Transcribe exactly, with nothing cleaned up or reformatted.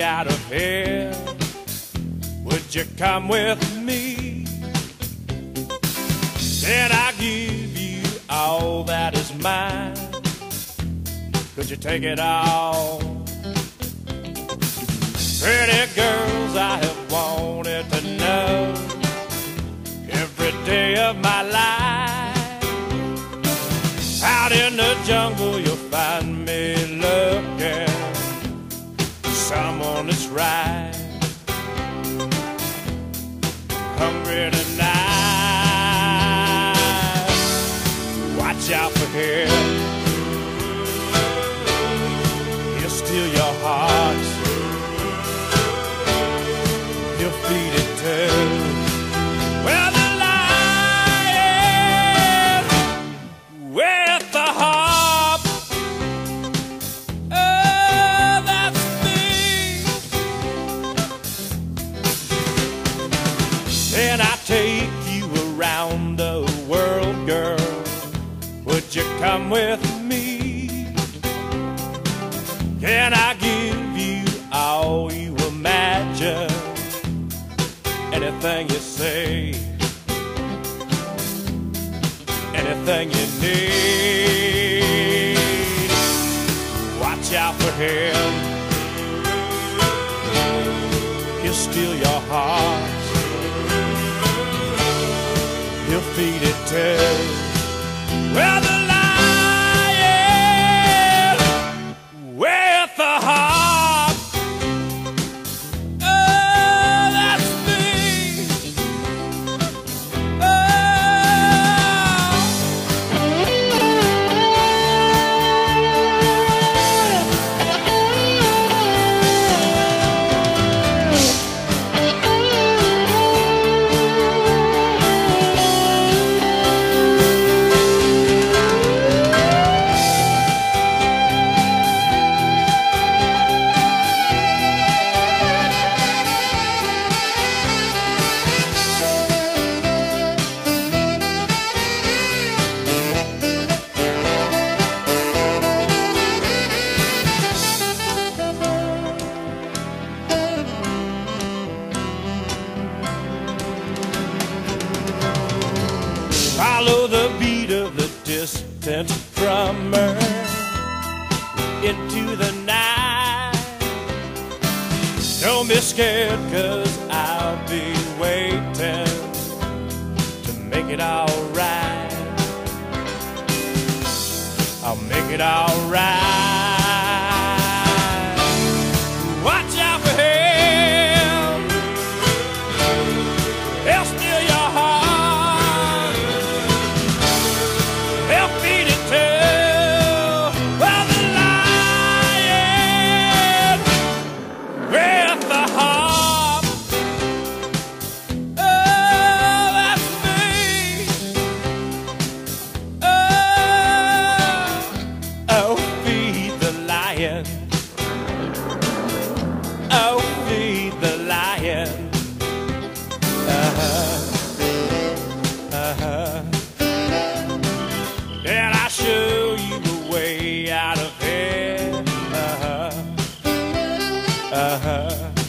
me out of here? Would you come with me? Then I'll give you all that is mine. Could you take it all? Pretty girls, I have wanted to know every day of my life. Out in the jungle you'll find me looking for someone that's right. Hungry tonight, watch out for here. He'll steal your heart, you'll feed it too. Well, the lion with the harp, oh, that's me. Then I take you around the world, girl. Would you come with me? Can I give you all you imagine? Anything you say, anything you need, watch out for him. He'll steal your heart, he'll feed it to. Well, the lion with the heart, follow the beat of the distant drummer into the night. Don't be scared, cause I'll be waiting to make it alright. I'll make it alright. Watch out for him, he'll steal your heart. Oh, feed the lion. Uh-huh, uh-huh. And I'll show you the way out of here. Uh-huh, uh-huh.